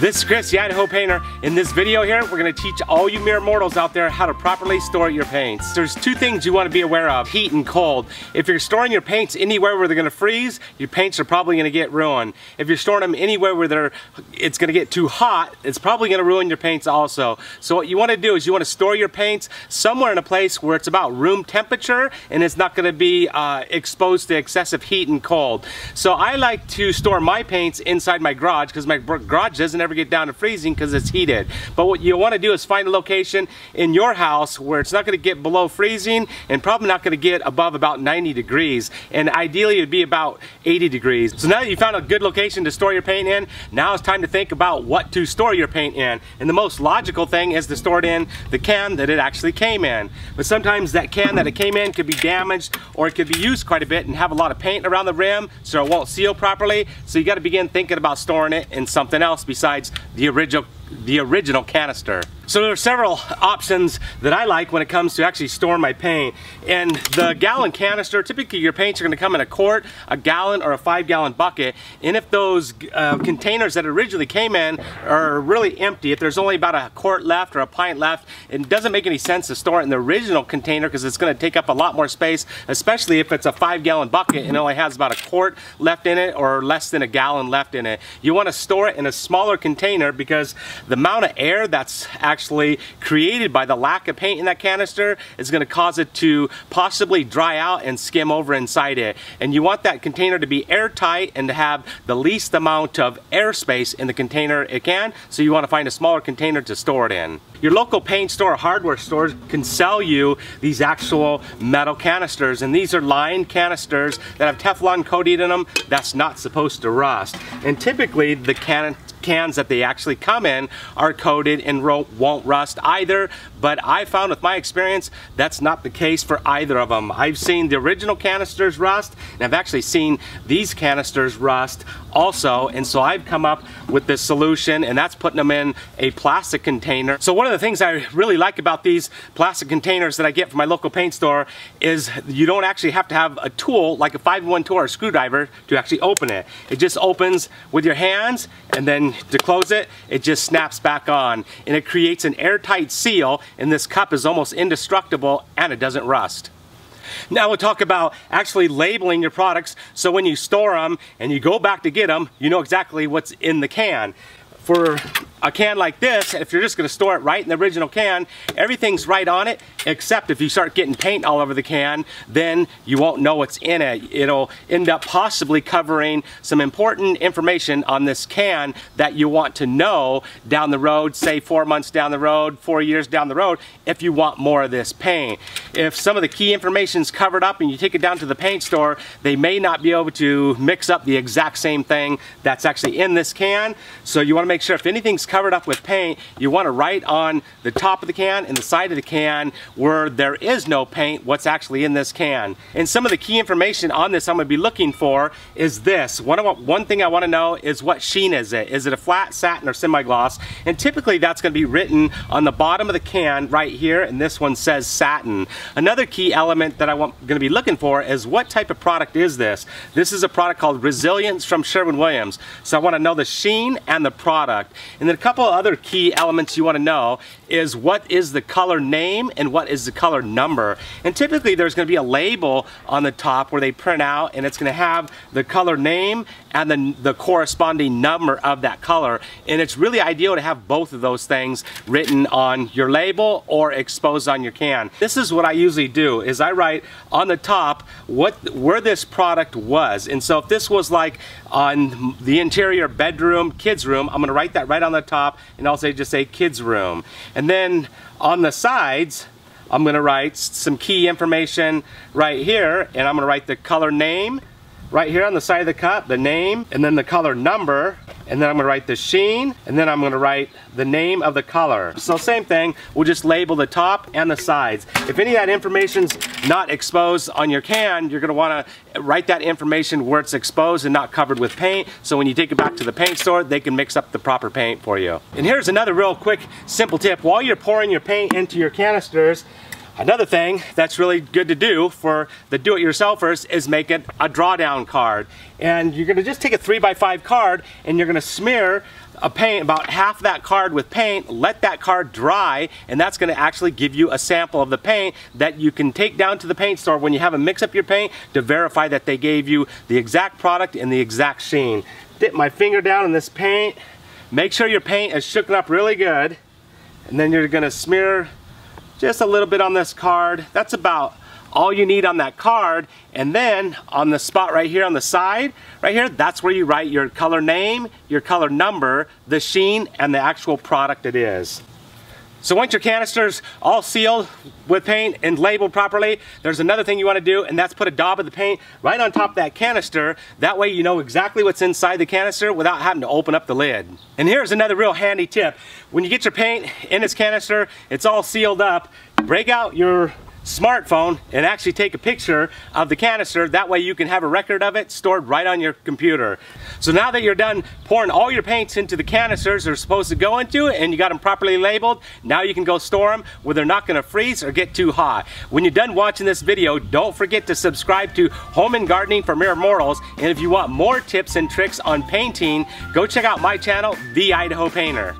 This is Chris, the Idaho Painter. In this video here, we're gonna teach all you mere mortals out there how to properly store your paints. There's two things you wanna be aware of, heat and cold. If you're storing your paints anywhere where they're gonna freeze, your paints are probably gonna get ruined. If you're storing them anywhere where it's gonna get too hot, it's probably gonna ruin your paints also. So what you wanna do is you wanna store your paints somewhere in a place where it's about room temperature and it's not gonna be exposed to excessive heat and cold. So I like to store my paints inside my garage because my garage doesn't ever get down to freezing because it's heated. But what you want to do is find a location in your house where it's not going to get below freezing and probably not going to get above about 90 degrees. And ideally it'd be about 80 degrees. So now that you found a good location to store your paint in, now it's time to think about what to store your paint in. And the most logical thing is to store it in the can that it actually came in. But sometimes that can that it came in could be damaged or it could be used quite a bit and have a lot of paint around the rim so it won't seal properly. So you got to begin thinking about storing it in something else besides the original canister. So there are several options that I like when it comes to actually storing my paint. And the gallon canister, typically your paints are gonna come in a quart, a gallon, or a 5 gallon bucket. And if those containers that originally came in are really empty, if there's only about a quart left or a pint left, it doesn't make any sense to store it in the original container because it's gonna take up a lot more space, especially if it's a 5 gallon bucket and only has about a quart left in it or less than a gallon left in it. You wanna store it in a smaller container because the amount of air that's actually created by the lack of paint in that canister is going to cause it to possibly dry out and skim over inside it. And you want that container to be airtight and to have the least amount of airspace in the container it can, so you want to find a smaller container to store it in. Your local paint store or hardware stores can sell you these actual metal canisters, and these are lined canisters that have Teflon coating in them that's not supposed to rust. And typically the cans that they actually come in are coated and won't rust either, but I found with my experience that's not the case for either of them. I've seen the original canisters rust and I've actually seen these canisters rust also, and so I've come up with this solution, and that's putting them in a plastic container. So one of the things I really like about these plastic containers that I get from my local paint store is you don't actually have to have a tool like a 5-in-1 tool or a screwdriver to actually open it. It just opens with your hands, and then to close it, it just snaps back on, and it creates an airtight seal, and this cup is almost indestructible and it doesn't rust. Now we'll talk about actually labeling your products so when you store them and you go back to get them, you know exactly what's in the can. For a can like this, if you're just going to store it right in the original can, everything's right on it, except if you start getting paint all over the can, then you won't know what's in it. It'll end up possibly covering some important information on this can that you want to know down the road, say 4 months down the road, 4 years down the road, if you want more of this paint. If some of the key information's covered up and you take it down to the paint store, they may not be able to mix up the exact same thing that's actually in this can, so you want to make sure if anything's covered up with paint, you want to write on the top of the can and the side of the can where there is no paint what's actually in this can. And some of the key information on this I'm going to be looking for is this. One thing I want to know is what sheen is it? Is it a flat, satin, or semi-gloss? And typically that's going to be written on the bottom of the can right here, and this one says satin. Another key element that I'm going to be looking for is what type of product is this? This is a product called Resilience from Sherwin-Williams. So I want to know the sheen and the product. And then a couple other key elements you want to know is what is the color name and what is the color number. And typically there's going to be a label on the top where they print out, and it's going to have the color name and then the corresponding number of that color. And it's really ideal to have both of those things written on your label or exposed on your can. This is what I usually do, is I write on the top where this product was. And so if this was like on the interior bedroom, kids room, I'm going to write that right on the top, and also just say kids room. And then on the sides, I'm going to write some key information right here, and I'm going to write the color name right here on the side of the cup, the name, and then the color number, and then I'm going to write the sheen, and then I'm going to write the name of the color. So same thing, we'll just label the top and the sides. If any of that information's not exposed on your can, you're going to want to write that information where it's exposed and not covered with paint, so when you take it back to the paint store, they can mix up the proper paint for you. And here's another real quick, simple tip. While you're pouring your paint into your canisters, another thing that's really good to do for the do-it-yourselfers is make it a drawdown card. And you're going to just take a 3x5 card and you're going to smear about half that card with paint, let that card dry, and that's going to actually give you a sample of the paint that you can take down to the paint store when you have them mix up your paint to verify that they gave you the exact product and the exact sheen. Dip my finger down in this paint, make sure your paint is shooken up really good, and then you're going to smear just a little bit on this card. That's about all you need on that card, and then on the spot right here on the side, right here, that's where you write your color name, your color number, the sheen, and the actual product it is. So once your canister's all sealed with paint and labeled properly, there's another thing you want to do, and that's put a daub of the paint right on top of that canister. That way you know exactly what's inside the canister without having to open up the lid. And here's another real handy tip. When you get your paint in this canister, it's all sealed up, break out your smartphone and actually take a picture of the canister. That way you can have a record of it stored right on your computer. So now that you're done pouring all your paints into the canisters they're supposed to go into and you got them properly labeled, now you can go store them where they're not going to freeze or get too hot. When you're done watching this video, don't forget to subscribe to Home and Gardening for Mere Mortals, and if you want more tips and tricks on painting, go check out my channel, The Idaho Painter.